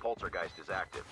Poltergeist is active.